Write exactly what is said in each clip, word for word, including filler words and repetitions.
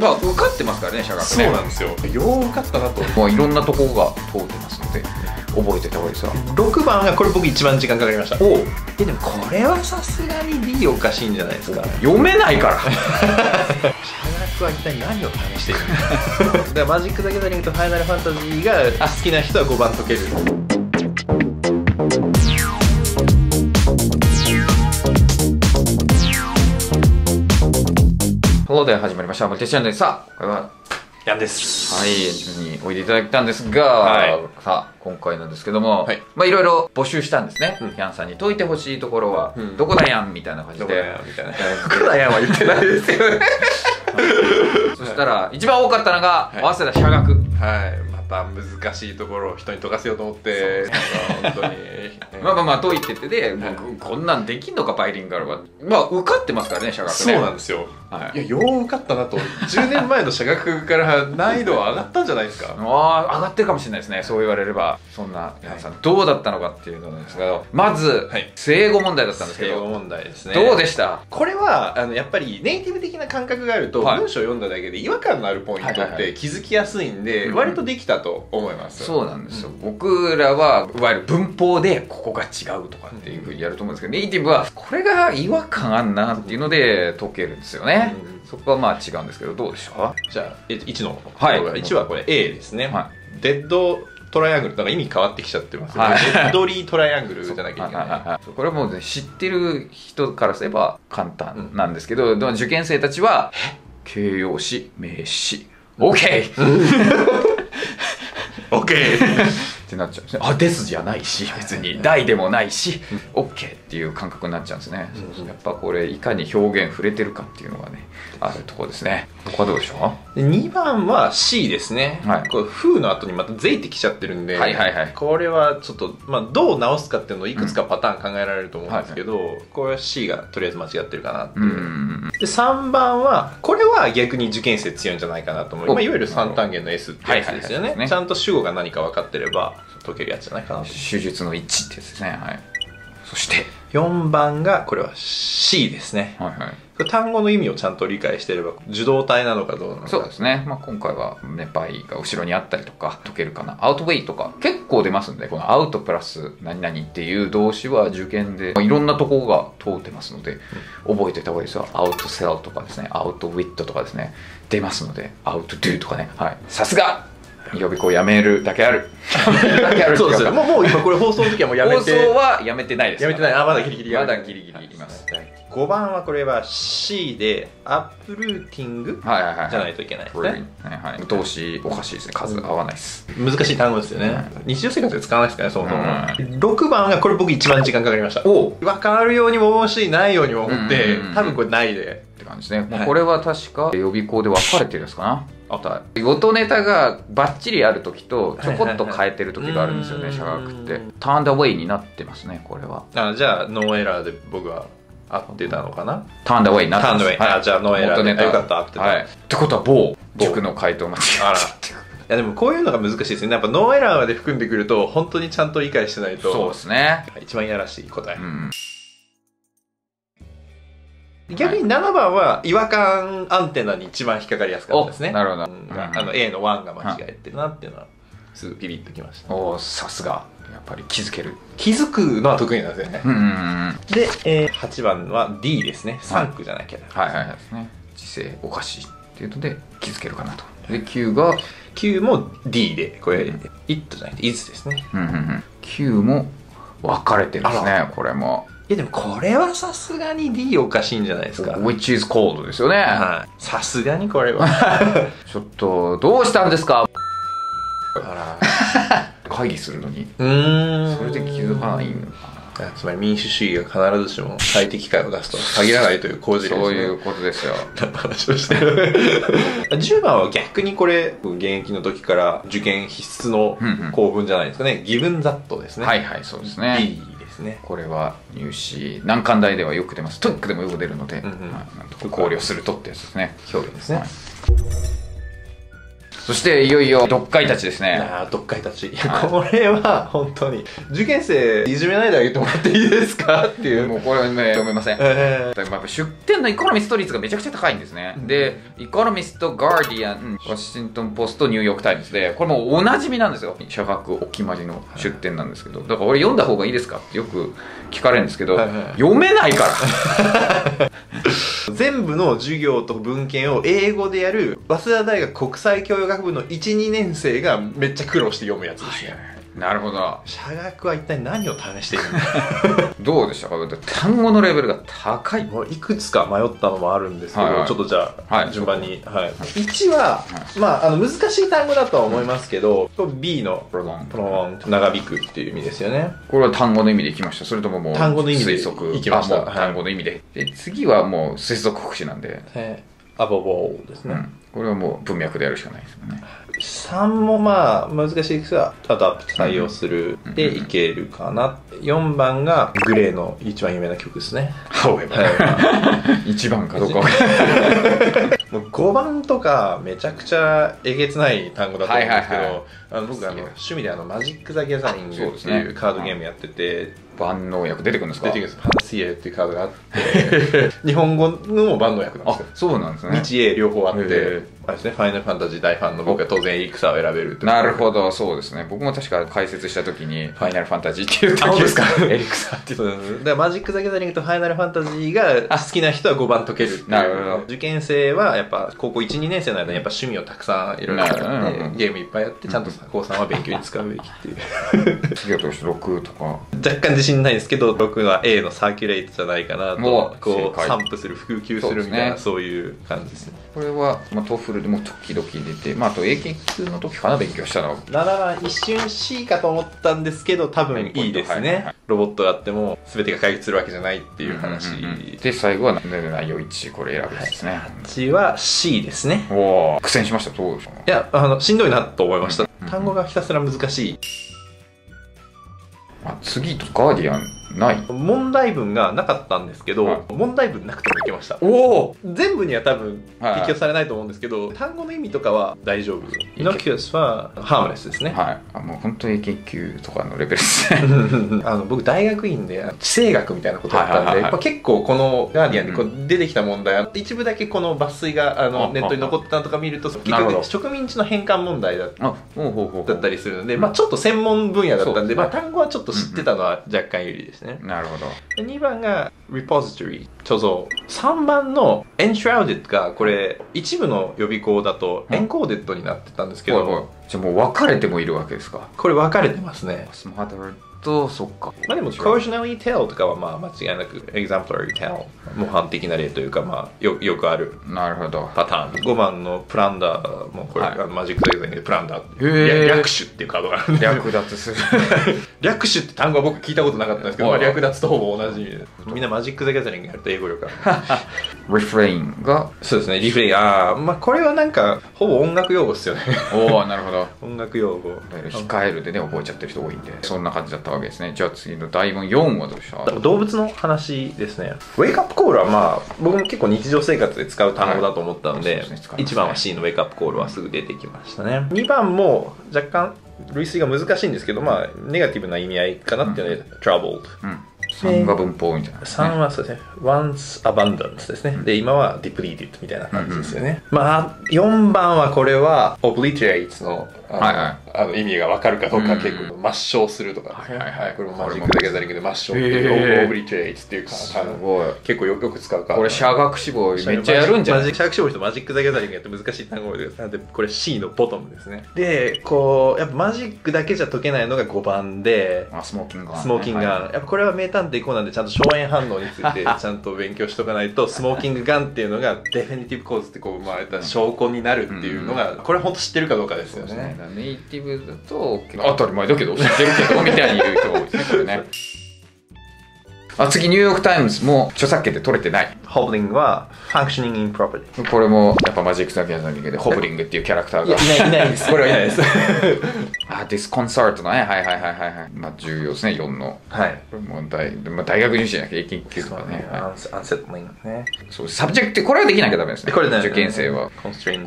まあ受かってますからね、社学ね。そうなんですよ、よう受かったなと。もういろんなところが通ってますので覚えてた方がいいですよ。ろくばんがこれ僕一番時間かかりました。おえでもこれはさすがに D おかしいんじゃないですか。読めないから社学は一体何を試しているのか。だからマジック・ザ・ギャザリングとファイナルファンタジーが好きな人はごばん解ける。ということで始まりました「モリテチャンネル」。さあ今回はヤンです。はい、自分においでいただいたんですが、はい、さあ今回なんですけども、はい、まあいろいろ募集したんですね、うん、ヤンさんに解いてほしいところは、うん、どこだヤンみたいな感じで、どこだヤンみたいなどこだヤンは言ってないですよねそしたら一番多かったのが早稲田社学。はい、また難しいところを人に解かせようと思って本当にまあまあまあ解いてて、でこんなんできんのかバイリンガルは。まあ受かってますからね社学ね。そうなんですよ。いやよう受かったなと。じゅうねんまえの社学から難易度は上がったんじゃないですか。ああ上がってるかもしれないですね、そう言われれば。そんな皆さんどうだったのかっていうのなんですけど、まず正語問題だったんですけど、正語問題ですね。どうでした。これはあのやっぱりネイティブ的な感覚があると文章を読んだだけで違和感のあるポイントって気づきやすいんで割とできたと思います。そうなんですよ、僕らはいわゆる文法でここが違うとかっていうふうにやると思うんですけど、ネイティブはこれが違和感あんなっていうので解けるんですよね。そこはまあ違うんですけど、どうでしょう。じゃあいちのいちはこれ A ですね。デッドトライアングル、なんか意味変わってきちゃってますね。デッドリートライアングルじゃなきゃいけない。これも知ってる人からすれば簡単なんですけど、受験生たちは形容詞名詞 OK OKってなっちゃうんですね。あ、ですじゃないし別に大でもないし OK っていう感覚になっちゃうんですね。やっぱこれいかに表現触れてるかっていうのがねあるところですね。他はどうでしょう。にばんは C ですね。これ「風」の後にまた「ぜい」ってきちゃってるんで、これはちょっとまあどう直すかっていうのをいくつかパターン考えられると思うんですけど、これは C がとりあえず間違ってるかなっていう。でさんばんはこれは逆に受験生強いんじゃないかなと思う。いわゆる三単元の S ってやつですよね。ちゃんと主語が何か分かってれば解けるやつじゃないかなと。手術のいちってやつですね。はい。そしてよんばんがこれは C ですね。はいはい。単語の意味をちゃんと理解していれば受動体なのかどうなのか。そうですね、まあ、今回はねバイが後ろにあったりとか解けるかな。アウトウェイとか結構出ますんで、このアウトプラス何々っていう動詞は受験でいろんなとこが通ってますので覚えておいた方がいいですよ。アウトセルとかですね、アウトウィットとかですね出ますので、アウトドゥとかね。はい、さすが予備校やめるだけある。そうですよ。もうもう今これ放送の時はもうやめて。放送はやめてないです。やめてない。あ、まだギリギリ。まだギリギリいます。ごばんはこれは C でアップルーティングじゃないといけないですね。動詞おかしいですね。数合わないです。難しい単語ですよね。日常生活で使わないですからね。そもそも。ろくばんがこれ僕一番時間かかりました。お、わかるようにも思うしないようにも思って、多分これないでって感じですね。これは確か予備校で分かれてるんですかな。元ネタがバッチリある時とちょこっと変えてる時があるんですよね社学って。ターンダウェイになってますねこれは。あ、じゃあノーエラーで僕は合ってたのかな。ターンダウェイになってます。あ、じゃあノーエラーでよかった、合ってた。ってことは某塾の回答間違ってる。いやでもこういうのが難しいですね。やっぱノーエラーまで含んでくると本当にちゃんと理解してないと。そうですね、一番いやらしい答え。逆にななばんは違和感アンテナに一番引っかかりやすかったですね。なるほど。あの A のいちが間違えてるなっていうのはすぐピリッときました。おお、さすが。やっぱり気づける。気づくのは得意なんですよね。ではちばんは D ですね。さん区じゃなきゃ。はいはいですね。時制おかしいっていうので気づけるかなと。できゅうがきゅうも D で、これ It じゃなくて Is ですね。きゅうも分かれてるんですねこれも。いやでもこれはさすがに D おかしいんじゃないですか。 Which is cold ですよね。さすがにこれはちょっとどうしたんですかあら会議するのにそれで気づかないのかな。つまり民主主義が必ずしも最適解を出すとは限らないという構図ですね。そういうことですよ。話をしてるじゅうばんは逆にこれ現役の時から受験必須の構文じゃないですかね。ギブンザットですね。はいはい、そうですね。 Dこれは入試難関大ではよく出ます。トイックでもよく出るので考慮するとってやつですね。表現ですね。そしていよいよ読解たちですね。ああ、読解たち、いや、はい、これは本当に受験生いじめないであげてもらっていいですかっていう、もうこれはね読めません、えー、だからやっぱ出典のイコノミスト率がめちゃくちゃ高いんですね、うん、でイコノミスト、ガーディアン、ワシントンポスト、ニューヨークタイムズでこれもうおなじみなんですよ。社学お決まりの出典なんですけど、だから俺読んだ方がいいですかってよく聞かれるんですけど、はい、はい、読めないから全部の授業と文献を英語でやる早稲田大学国際教養学部のいち、にねんせいがめっちゃ苦労して読むやつですね、はい、なるほど。社学は一体何を試しているんだどうでしたか。単語のレベルが高い。もういくつか迷ったのもあるんですけど、はい、はい、ちょっとじゃあ、はい、順番に、はい、いちは、はい、まあ、あの難しい単語だとは思いますけど、うん、B のプロロン、プロロン、長引くっていう意味ですよね。これは単語の意味でいきました。それとももう単語の意味で推測いきました。単語の意味で、はい、で次はもう推測国詞なんで、えー、アボボーですね、うん、これはもう文脈でやるしかないですよね。さんもまあ難しいですが、アダプト対応するでいけるかな。よんばんがグレーの一番有名な曲ですね、ハウエバー。いちばんかどうかごばんとかめちゃくちゃえげつない単語だと思うんですけど、僕趣味であのマジック・ザ・ギャザリングっていうカードゲームやってて、万能薬出てくるんですか。出てくるんです。パンシエっていうカードがあって日本語の万能薬なんですよ。そうなんですね。日英両方あってあれですね、ファイナルファンタジー大ファンの僕は当然エリクサを選べる。なるほど、そうですね。僕も確か解説した時にファイナルファンタジーっていう単語ですか、エリクサっていう。だからマジック・ザ・ギャザリングとファイナルファンタジーが好きな人はごばん解けるっていう。なるほど。受験生はやっぱ高校いち、にねんせいの間にやっぱ趣味をたくさんいろいろやってゲームいっぱいやって、ちゃんと高さんは勉強に使うべきっていう。授業としてろくとか若干自信ないですけど、ろくは A のサーキュレートじゃないかなと、こう散布する、普及するみたいな、そういう感じですね。これはトフルでも時々出て、まああと英検級の時かな勉強したの。ななばん一瞬 C かと思ったんですけど、多分 E ですね。ロボットがあっても全てが解決するわけじゃないっていう話で、最後は内容いち、これ選ぶんですね。はちは C ですね。おお、苦戦しました。どうですか。いや、あのしんどいなと思いました。単語がひたすら難しい。あ、次とガーディアンない問題文がなかったんですけど、はい、問題文なくてもいけました。おお、全部には多分適用されないと思うんですけど、はい、はい、単語の意味とかは大丈夫。イノキュアスはハームレスですね。はい、あ、もう本当に研究とかのレベルですね。あの僕大学院で地政学みたいなことだったんで、結構このガーディアンでこう出てきた問題、うん、一部だけこの抜粋があのネットに残ったのとか見ると、結局植民地の返還問題だったりするので、まあちょっと専門分野だったんで、まあ単語はちょっと知ってたのは若干有利ですね。なるほど。にばんが Repository 貯蔵、さんばんの Enshrouded がこれ一部の予備校だと Encoded になってたんですけど、うん、じゃあもう分かれてもいるわけですか。これ分かれてますね。スマートと、そっか。まあでも Cautionary Tale とかはまあ間違いなく Exemplary Tale、 模範的な例というか、まあ よ, よくあるパターン。ごばんのプランダーもこれ、はい、あのマジックザ・ギャザリングでプランダー、略取っていうカードがあるんで、略奪する略取って単語は僕聞いたことなかったんですけど、まあ、略奪とほぼ同じ意味で、みんなマジックザ・ギャザリングやると英語力ある。リフレインがそうですね、リフレイン、ああ、まあこれはなんかほぼ音楽用語ですよね。おお、なるほど。音楽用語控えるでね、覚えちゃってる人多いんで、そんな感じだったわけですね。じゃあ次のだいぶんよんはどうした。動物の話ですね。ウェイクアップコールはまあ僕も結構日常生活で使う単語だと思ったので、はい、いちばんは C のウェイクアップコールはすぐ出てきましたね。にばんも若干類推が難しいんですけど、まあネガティブな意味合いかなっていうので Troubled、うんうん、さんが文法みたいな、ね、さんはそうですね、 Once Abundance ですね、うん、で今は Depleted みたいな感じですよね、うん、うん、まあよんばんはこれは Obliterates のあの意味が分かるかどうか、結構抹消するとか、これもマジック・ザ・ギャザリングで抹消っていうオブリテレイツっていうか、結構よく使うから、これ社学志望めっちゃやるんじゃない。社学志望の人マジック・ザ・ギャザリングやって難しい単語で、なんでこれ C のボトムですね。でこうやっぱマジックだけじゃ解けないのがごばんでスモーキンガン、スモーキンガン、やっぱこれは名探偵コナンでちゃんと硝煙反応についてちゃんと勉強しとかないと、スモーキングガンっていうのがデフィニティブ・コーズってこう生まれた証拠になるっていうのが、これ本当知ってるかどうかですよね。ネイティブだと当たり前だけど知ってるけどみたいに言う人が多いですね、これね。あ、次ニューヨークタイムズも著作権で取れてない。ホブリングはファンクショニングインプロパティ。これもやっぱマジックだけじゃなくてホブリングっていうキャラクターがいない、いないです。これはいないです。アーティスコンサートのね、はいはいはいはいはい、まあ重要ですね、よんの、はい、もう 大,、まあ、大学入試じゃなくて英検いち級とかね、アンセットリングね、そうサブジェクト、これはできなきゃダメですね、これね、受験生は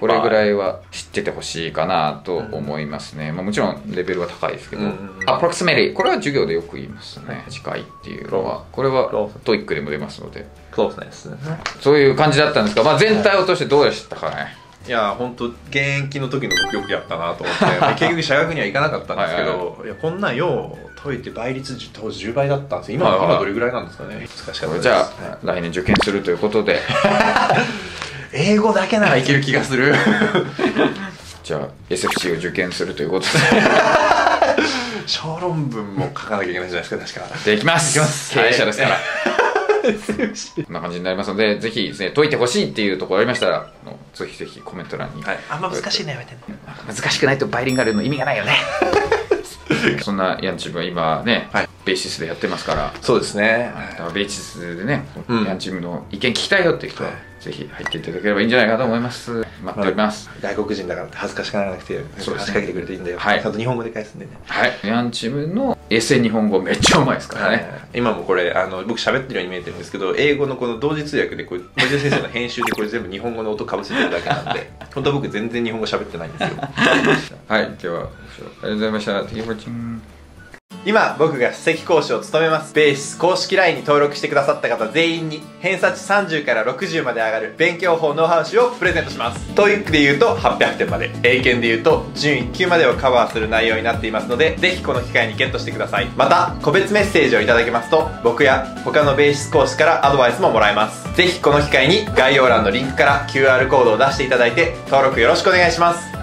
これぐらいは知っててほしいかなと思いますね、うん、まあもちろんレベルは高いですけど、うん、アプロクシメリー、これは授業でよく言いますね、近いっていうのは、これはトイックでも出ますので、そういう感じだったんですが、まあ、全体を通してどうでしたかね。いや本当現役の時の僕よくやったなと思って、結局社学には行かなかったんですけど、はいはいはい、いやこんなんよう解いて倍率当時じゅうばいだったんですよ。 今,、はいはい、今どれぐらいなんですかね。難しかったです。じゃあ、はい、来年受験するということで英語だけならいける気がするじゃあ エスエフシー を受験するということで小論文も書かなきゃいけないじゃないですか。確かできます, できます経営者ですから、はいこんな感じになりますので、ぜひですね、解いてほしいっていうところありましたら、ぜひぜひコメント欄に、はい、あんま難しいねやめてね、難しくないとバイリンガルの意味がないよねそんなヤンチームは今ね、はい、ベーシスでやってますから。そうですね、ベーシスでね、うん、ヤンチームの意見聞きたいよっていう人は、はい、ぜひ入っていただければいいんじゃないかと思います。待っております。外国人だからって恥ずかしがらなくて、そうですね、話しかけてくれていいんだよ、はい、ちゃんと日本語で返すんでね、はい、ヤンチームの衛星日本語めっちゃうまいですからね、はい、今もこれあの僕喋ってるように見えてるんですけど、英語のこの同時通訳でこれ森田先生の編集でこれ全部日本語の音かぶせてるだけなんで本当は僕全然日本語喋ってないんですよはい、ではありがとうございました。 Thank you for watching。今僕が首席講師を務めますベーシス公式 ライン に登録してくださった方全員に偏差値さんじゅうからろくじゅうまで上がる勉強法ノウハウ誌をプレゼントします。 トーイック でいうとはっぴゃくてんまで、英検でいうと準いっきゅうまでをカバーする内容になっていますので、ぜひこの機会にゲットしてください。また個別メッセージをいただけますと、僕や他のベーシス講師からアドバイスももらえます。ぜひこの機会に概要欄のリンクから キューアール コードを出していただいて登録よろしくお願いします。